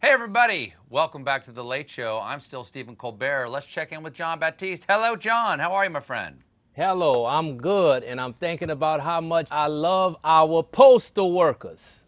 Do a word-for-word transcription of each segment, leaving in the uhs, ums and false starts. Hey everybody, welcome back to The Late Show. I'm still Stephen Colbert. Let's check in with John Batiste. Hello John, how are you my friend? Hello, I'm good, and I'm thinking about how much I love our postal workers.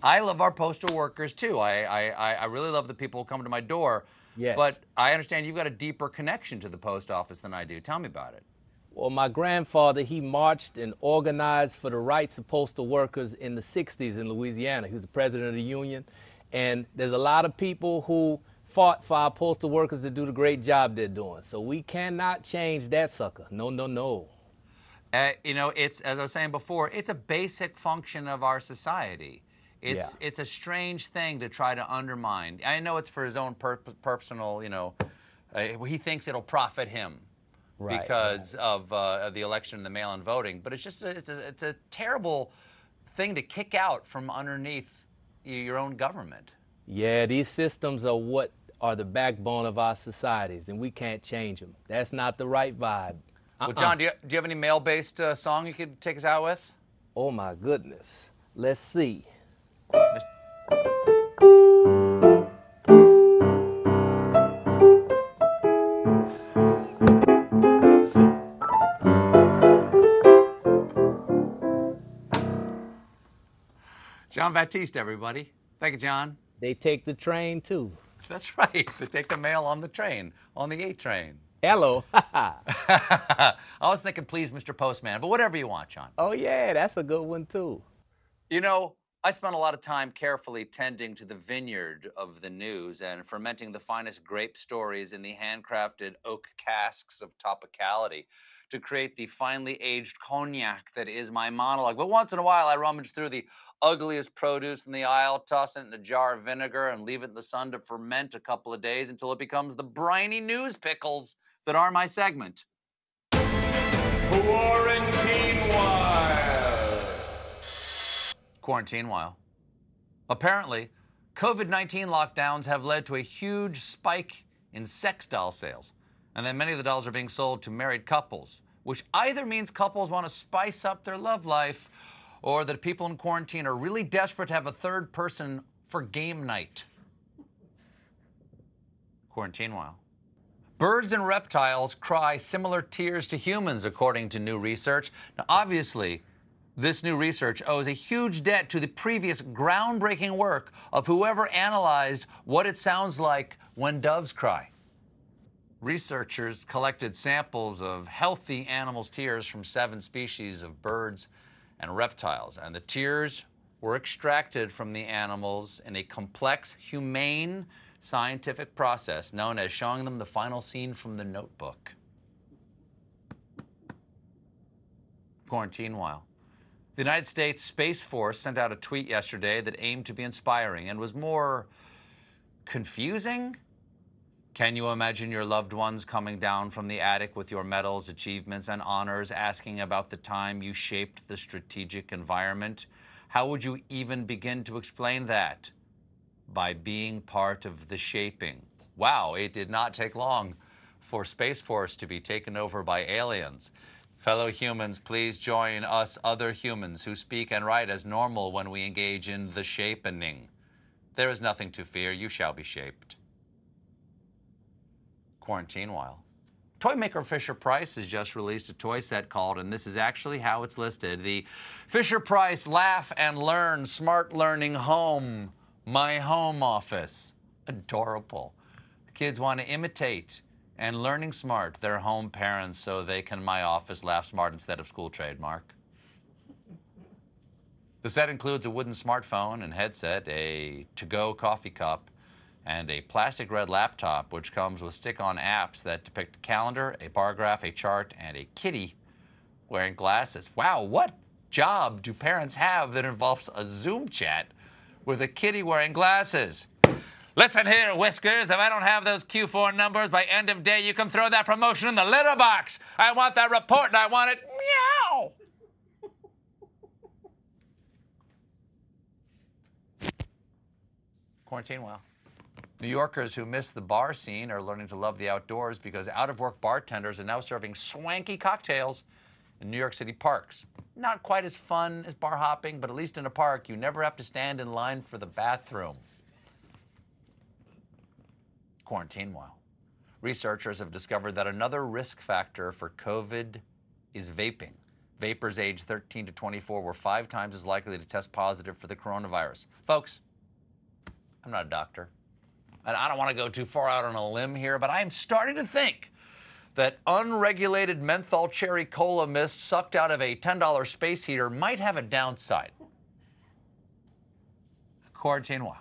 I love our postal workers too. I, I, I really love the people who come to my door. Yes. But I understand you've got a deeper connection to the post office than I do. Tell me about it. Well, my grandfather, he marched and organized for the rights of postal workers in the sixties in Louisiana. He was the president of the union. And there's a lot of people who fought for our postal workers to do the great job they're doing. So we cannot change that sucker. No, no, no. Uh, you know, it's, as I was saying before, it's a basic function of our society. It's, yeah. It's a strange thing to try to undermine. I know it's for his own per personal, you know, uh, he thinks it'll profit him right, because right. Of, uh, of the election and the mail-in voting. But it's just, a, it's, a, it's a terrible thing to kick out from underneath your own government. Yeah, these systems are what are the backbone of our societies, and we can't change them. That's not the right vibe. Uh-uh. Well, John, do you, do you have any mail-based uh, song you could take us out with? Oh, my goodness. Let's see. John Batiste, everybody. Thank you, John. They take the train, too. That's right. They take the mail on the train, on the A train. Hello. I was thinking, please, Mister Postman, but whatever you want, John. Oh, yeah, that's a good one, too. You know, I spent a lot of time carefully tending to the vineyard of the news and fermenting the finest grape stories in the handcrafted oak casks of topicality to create the finely aged cognac that is my monologue. But once in a while, I rummage through the ugliest produce in the aisle, toss it in a jar of vinegar, and leave it in the sun to ferment a couple of days until it becomes the briny news pickles that are my segment. Quarantinewhile. Quarantinewhile. Apparently, COVID nineteen lockdowns have led to a huge spike in sex doll sales, and then many of the dolls are being sold to married couples, which either means couples want to spice up their love life or that people in quarantine are really desperate to have a third person for game night. Quarantinewhile. Birds and reptiles cry similar tears to humans, according to new research. Now, obviously, this new research owes a huge debt to the previous groundbreaking work of whoever analyzed what it sounds like when doves cry. Researchers collected samples of healthy animals' tears from seven species of birds and reptiles, and the tears were extracted from the animals in a complex, humane scientific process known as showing them the final scene from The Notebook. Quarantinewhile. The United States Space Force sent out a tweet yesterday that aimed to be inspiring and was more confusing. Can you imagine your loved ones coming down from the attic with your medals, achievements, and honors, asking about the time you shaped the strategic environment? How would you even begin to explain that? By being part of the shaping. Wow, it did not take long for Space Force to be taken over by aliens. Fellow humans, please join us other humans who speak and write as normal when we engage in the shapening. There is nothing to fear. You shall be shaped. Quarantinewhile. Toy maker Fisher Price has just released a toy set called, and this is actually how it's listed, the Fisher Price Laugh and Learn Smart Learning Home, My Home Office. Adorable. The kids want to imitate and learning smart their home parents so they can My Office Laugh Smart instead of school trademark. The set includes a wooden smartphone and headset, a to-go coffee cup, and a plastic red laptop, which comes with stick-on apps that depict a calendar, a bar graph, a chart, and a kitty wearing glasses. Wow, what job do parents have that involves a Zoom chat with a kitty wearing glasses? Listen here, Whiskers, if I don't have those Q four numbers by end of day, you can throw that promotion in the litter box. I want that report, and I want it meow. Quarantinewhile. New Yorkers who miss the bar scene are learning to love the outdoors because out-of-work bartenders are now serving swanky cocktails in New York City parks. Not quite as fun as bar hopping, but at least in a park, you never have to stand in line for the bathroom. Quarantinewhile. Researchers have discovered that another risk factor for COVID is vaping. Vapers aged thirteen to twenty-four were five times as likely to test positive for the coronavirus. Folks, I'm not a doctor, and I don't want to go too far out on a limb here, but I am starting to think that unregulated menthol cherry cola mist sucked out of a ten dollar space heater might have a downside. Quarantinewhile.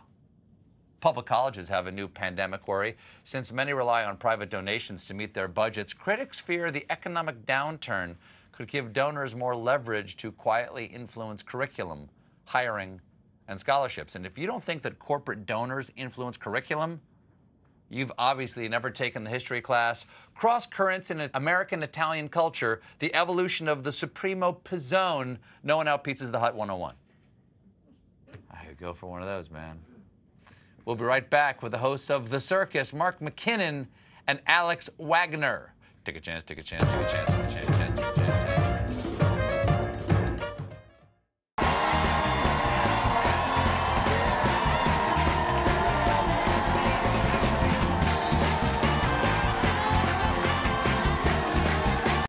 Public colleges have a new pandemic worry. Since many rely on private donations to meet their budgets, critics fear the economic downturn could give donors more leverage to quietly influence curriculum, hiring, and scholarships. And if you don't think that corporate donors influence curriculum, you've obviously never taken the history class, Cross Currents in American Italian Culture, the Evolution of the Supremo Pizzone, no one outpizzas the Hut one oh one. I could go for one of those, man. We'll be right back with the hosts of The Circus, Mark McKinnon and Alex Wagner. Take a chance, take a chance, take a chance, take a chance, take a chance.